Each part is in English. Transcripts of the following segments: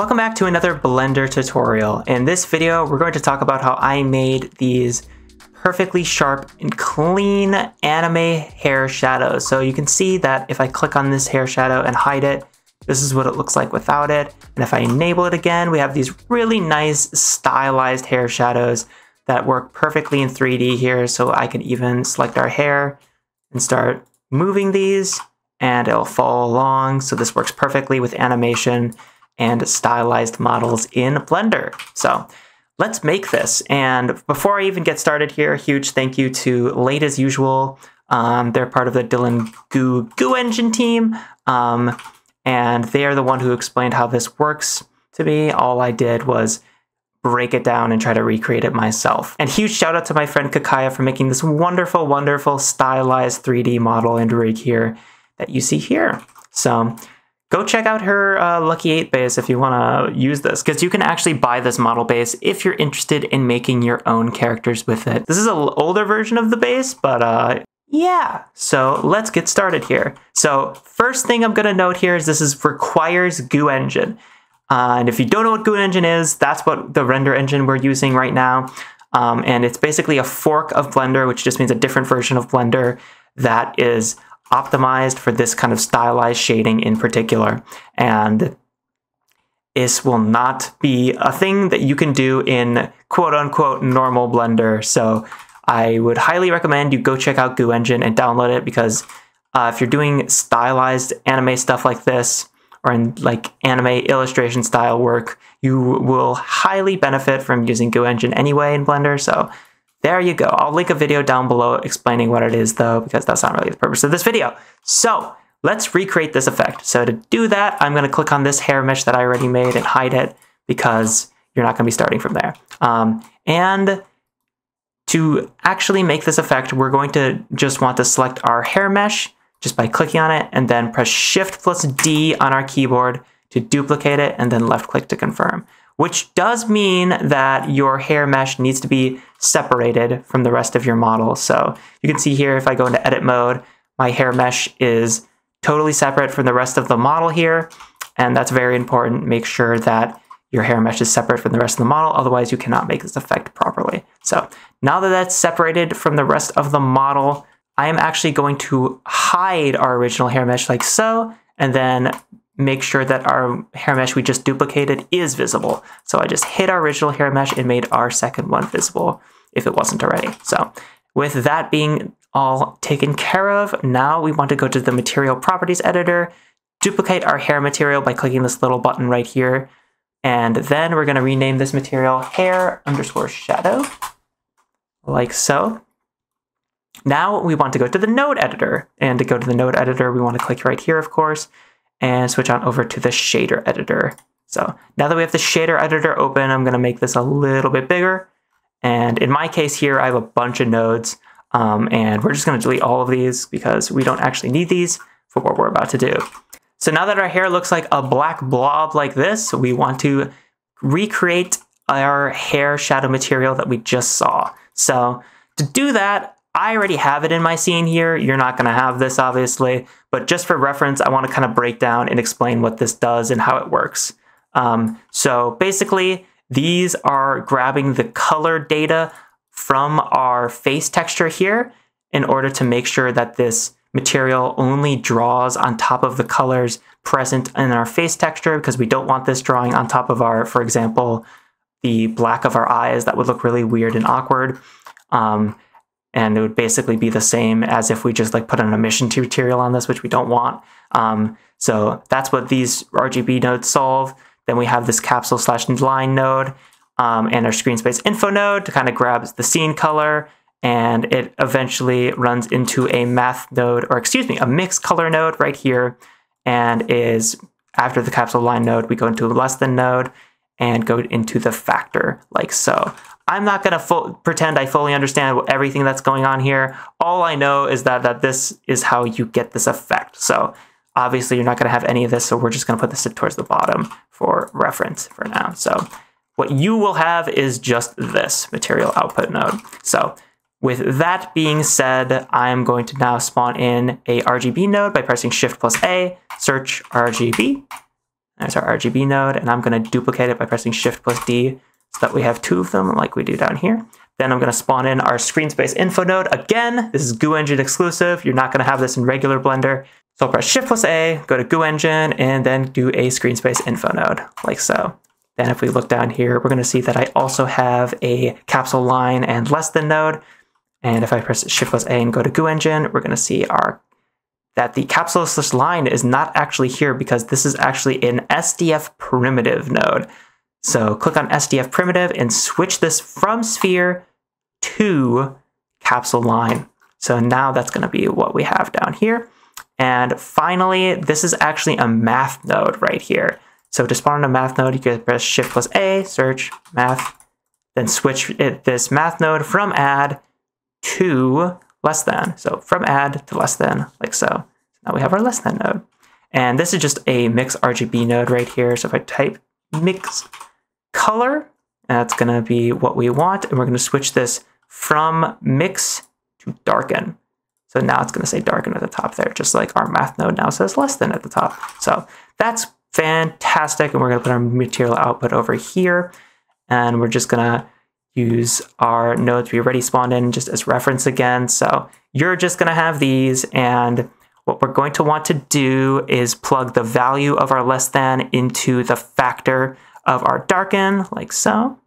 Welcome back to another Blender tutorial. In this video, we're going to talk about how I made these perfectly sharp and clean anime hair shadows. So you can see that if I click on this hair shadow and hide it, this is what it looks like without it. And if I enable it again, we have these really nice stylized hair shadows that work perfectly in 3D here. So I can even select our hair and start moving these and it'll follow along. So this works perfectly with animation and stylized models in Blender. So let's make this. And before I even get started here, a huge thank you to Late As Usual. They're part of the Dylan Goo Goo Engine team. And they are the one who explained how this works to me. All I did was break it down and try to recreate it myself. And huge shout out to my friend Kakaiya for making this wonderful, wonderful stylized 3D model and rig here that you see here. So go check out her Lucky 8 base if you want to use this, because you can actually buy this model base if you're interested in making your own characters with it. This is an older version of the base, but yeah. So let's get started here. So first thing I'm going to note here is this is requires Goo Engine. And if you don't know what Goo Engine is, that's what the render engine we're using right now. And it's basically a fork of Blender, which just means a different version of Blender that is optimized for this kind of stylized shading in particular. And this will not be a thing that you can do in quote unquote normal Blender. So I would highly recommend you go check out Goo Engine and download it, because if you're doing stylized anime stuff like this, or in like anime illustration style work, you will highly benefit from using Goo Engine anyway in Blender. So there you go. I'll link a video down below explaining what it is though, because that's not really the purpose of this video. So let's recreate this effect. So to do that, I'm going to click on this hair mesh that I already made and hide it, because you're not going to be starting from there. And to actually make this effect, we're going to just want to select our hair mesh just by clicking on it, and then press Shift plus D on our keyboard to duplicate it, and then left click to confirm. Which does mean that your hair mesh needs to be separated from the rest of your model. So you can see here, if I go into edit mode, my hair mesh is totally separate from the rest of the model here. And that's very important. Make sure that your hair mesh is separate from the rest of the model. Otherwise, you cannot make this effect properly. So now that that's separated from the rest of the model, I am actually going to hide our original hair mesh like so, and then make sure that our hair mesh we just duplicated is visible. So I just hid our original hair mesh and made our second one visible if it wasn't already. So with that being all taken care of, now we want to go to the material properties editor, duplicate our hair material by clicking this little button right here. And then we're going to rename this material hair underscore shadow like so. Now we want to go to the node editor, and to go to the node editor, we want to click right here, of course, and switch on over to the shader editor. So now that we have the shader editor open, I'm going to make this a little bit bigger. And in my case here, I have a bunch of nodes, and we're just going to delete all of these because we don't actually need these for what we're about to do. So now that our hair looks like a black blob like this, we want to recreate our hair shadow material that we just saw. So to do that, I already have it in my scene here. You're not going to have this, obviously, but just for reference, I want to kind of break down and explain what this does and how it works. So basically, these are grabbing the color data from our face texture here in order to make sure that this material only draws on top of the colors present in our face texture, because we don't want this drawing on top of our, for example, the black of our eyes. That would look really weird and awkward. And it would basically be the same as if we just like put an emission material on this, which we don't want. So that's what these RGB nodes solve. Then we have this capsule slash line node and our screen space info node to kind of grab the scene color. And it eventually runs into a math node, or excuse me, a mix color node right here. And is after the capsule line node, we go into a less than node and go into the factor like so. I'm not going to pretend I fully understand everything that's going on here. All I know is that this is how you get this effect. So obviously you're not going to have any of this, so we're just going to put this towards the bottom for reference for now. So what you will have is just this material output node. So with that being said, I'm going to now spawn in a RGB node by pressing Shift plus A, search RGB, There's our RGB node, and I'm going to duplicate it by pressing Shift plus D so that we have two of them like we do down here. Then I'm going to spawn in our screen space info node. Again, this is Goo Engine exclusive. You're not going to have this in regular Blender. So I'll press Shift plus A, go to Goo Engine, and then do a screen space info node like so. Then if we look down here, we're going to see that I also have a capsule line and less than node. And if I press Shift plus A and go to Goo Engine, we're going to see that the capsule slash line is not actually here because this is actually an SDF primitive node. So click on SDF primitive and switch this from sphere to capsule line. So now that's going to be what we have down here. And finally, this is actually a math node right here. So to spawn a math node, you can press Shift plus A, search math, then switch this math node from add to less than. So from add to less than, like so. Now we have our less than node. And this is just a mix RGB node right here. So if I type mix color, that's going to be what we want. And we're going to switch this from mix to darken. So now it's going to say darken at the top there, just like our math node now says less than at the top. So that's fantastic. And we're going to put our material output over here. And we're just going to use our nodes we already spawned in just as reference again. So you're just going to have these. And what we're going to want to do is plug the value of our less than into the factor of our darken, like so.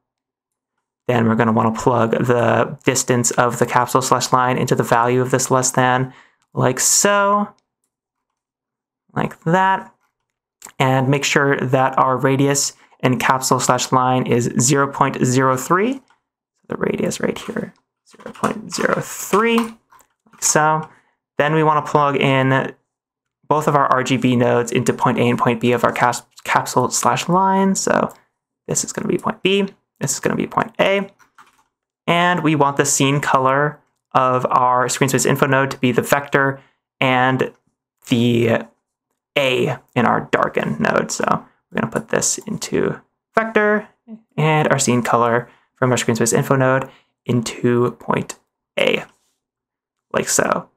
Then we're going to want to plug the distance of the capsule slash line into the value of this less than, like so, like that. And make sure that our radius and capsule slash line is 0.03. The radius right here, 0.03, like so. Then we want to plug in both of our RGB nodes into point A and point B of our capsule slash line. So this is going to be point B. This is going to be point A. And we want the scene color of our screen space info node to be the vector and the A in our darken node. So we're going to put this into vector and our scene color from our screen space info node into point A, like so.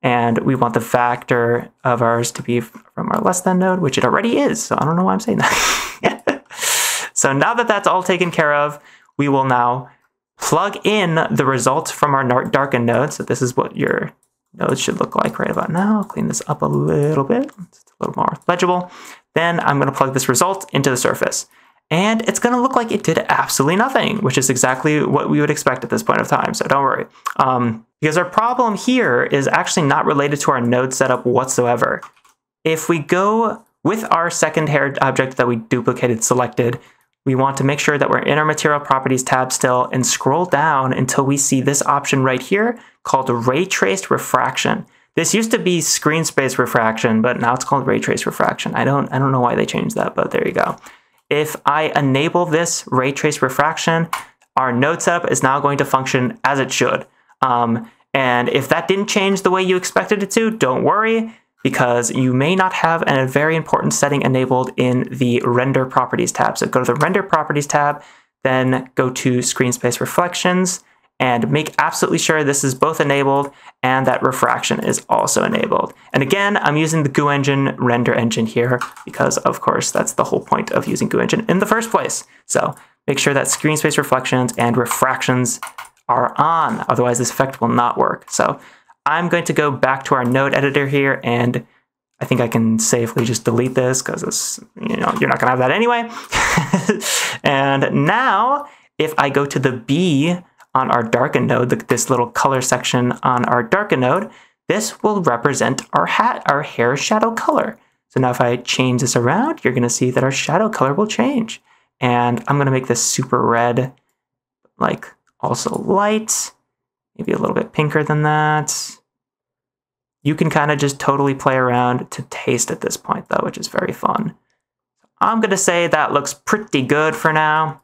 And we want the factor of ours to be from our less than node, which it already is. So I don't know why I'm saying that. So now that that's all taken care of, we will now plug in the results from our darken node. So this is what your nodes should look like right about now. I'll clean this up a little bit. It's a little more legible. Then I'm going to plug this result into the surface. And it's going to look like it did absolutely nothing, which is exactly what we would expect at this point of time. So don't worry. Because our problem here is actually not related to our node setup whatsoever. If we go with our second heritage object that we duplicated selected, we want to make sure that we're in our Material Properties tab still and scroll down until we see this option right here called Ray Traced Refraction. This used to be Screen Space Refraction, but now it's called Ray Trace Refraction. I don't know why they changed that, but there you go. If I enable this Ray Trace Refraction, our node setup is now going to function as it should. And if that didn't change the way you expected it to, don't worry, because you may not have a very important setting enabled in the Render Properties tab. So go to the Render Properties tab, then go to Screen Space Reflections, and make absolutely sure this is both enabled and that refraction is also enabled. And again, I'm using the Goo Engine render engine here because, of course, that's the whole point of using Goo Engine in the first place. So make sure that screen space reflections and refractions are on, otherwise this effect will not work. So I'm going to go back to our node editor here, and I think I can safely just delete this because this, you're not gonna have that anyway. And now if I go to the B on our darken node, this little color section on our darken node, this will represent our hair shadow color. So now if I change this around, you're gonna see that our shadow color will change. And I'm gonna make this super red, like also light, maybe a little bit pinker than that. You can kind of just totally play around to taste at this point though, which is very fun. I'm gonna say that looks pretty good for now.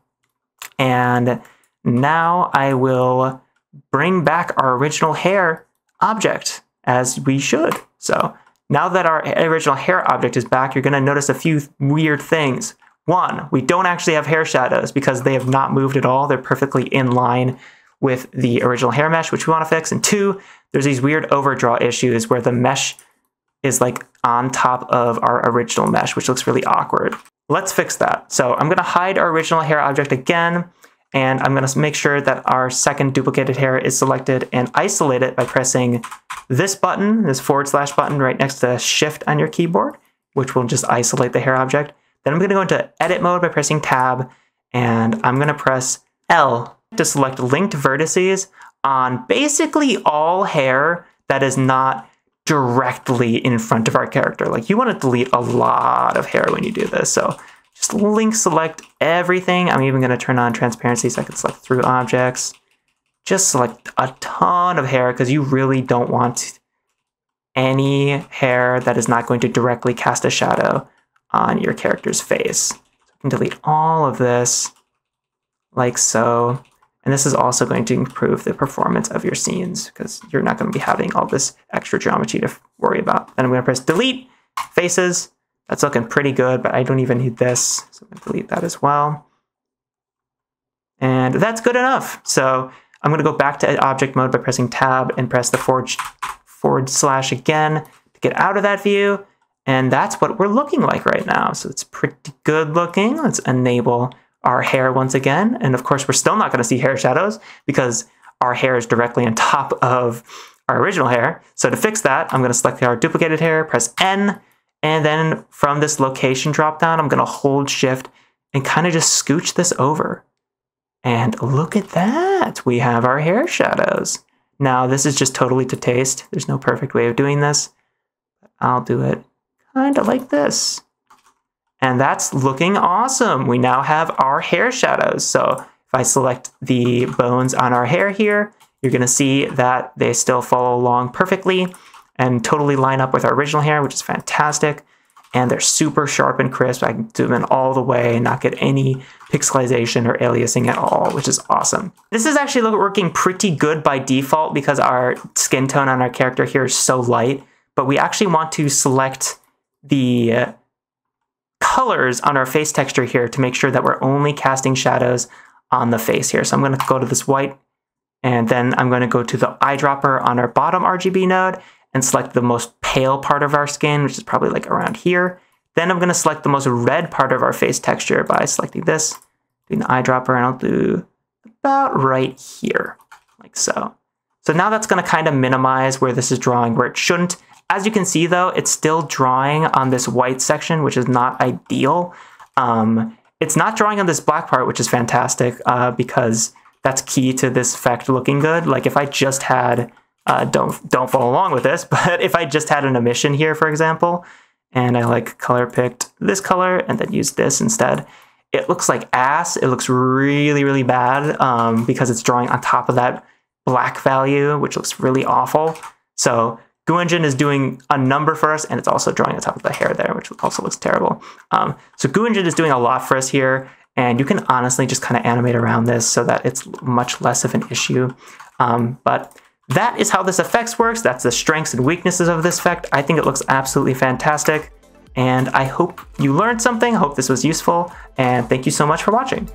And now I will bring back our original hair object as we should. So now that our original hair object is back, you're going to notice a few weird things. One, we don't actually have hair shadows because they have not moved at all. They're perfectly in line with the original hair mesh, which we want to fix. And two, there's these weird overdraw issues where the mesh is like on top of our original mesh, which looks really awkward. Let's fix that. So I'm going to hide our original hair object again, and I'm going to make sure that our second duplicated hair is selected and isolate it by pressing this button, this /button right next to Shift on your keyboard, which will just isolate the hair object. Then I'm going to go into edit mode by pressing Tab, and I'm going to press L to select linked vertices on basically all hair that is not directly in front of our character. Like, you want to delete a lot of hair when you do this. So just link select everything. I'm even going to turn on transparency so I can select through objects. Just select a ton of hair because you really don't want any hair that is not going to directly cast a shadow on your character's face. So you can delete all of this like so. And this is also going to improve the performance of your scenes because you're not going to be having all this extra geometry to worry about. Then I'm going to press delete faces. That's looking pretty good, but I don't even need this. So I'm going to delete that as well. And that's good enough. So I'm going to go back to object mode by pressing Tab and press the forward slash again to get out of that view. And that's what we're looking like right now. So it's pretty good looking. Let's enable our hair once again. And of course, we're still not going to see hair shadows because our hair is directly on top of our original hair. So to fix that, I'm going to select our duplicated hair, press N, and then from this location dropdown, I'm going to hold Shift and kind of just scooch this over. And look at that. We have our hair shadows. Now, this is just totally to taste. There's no perfect way of doing this. I'll do it kind of like this. And that's looking awesome. We now have our hair shadows. So if I select the bones on our hair here, you're going to see that they still follow along perfectly and totally line up with our original hair, which is fantastic. And they're super sharp and crisp. I can zoom in all the way and not get any pixelization or aliasing at all, which is awesome. This is actually working pretty good by default because our skin tone on our character here is so light, but we actually want to select the colors on our face texture here to make sure that we're only casting shadows on the face here. So I'm going to go to this white, and then I'm going to go to the eyedropper on our bottom RGB node and select the most pale part of our skin, which is probably like around here. Then I'm going to select the most red part of our face texture by selecting this, doing the eyedropper, and I'll do about right here, like so. So now that's going to kind of minimize where this is drawing, where it shouldn't. As you can see, though, it's still drawing on this white section, which is not ideal. It's not drawing on this black part, which is fantastic because that's key to this effect looking good. Like if I just had, don't follow along with this, but if I just had an emission here, for example, and I like color picked this color and then used this instead, it looks like ass. It looks really, really bad because it's drawing on top of that black value, which looks really awful. So Goo Engine is doing a number for us, and it's also drawing on top of the hair there, which also looks terrible. So Goo Engine is doing a lot for us here, and you can honestly just kind of animate around this so that it's much less of an issue. But that is how this effects works. That's the strengths and weaknesses of this effect. I think it looks absolutely fantastic, and I hope you learned something. I hope this was useful, and thank you so much for watching.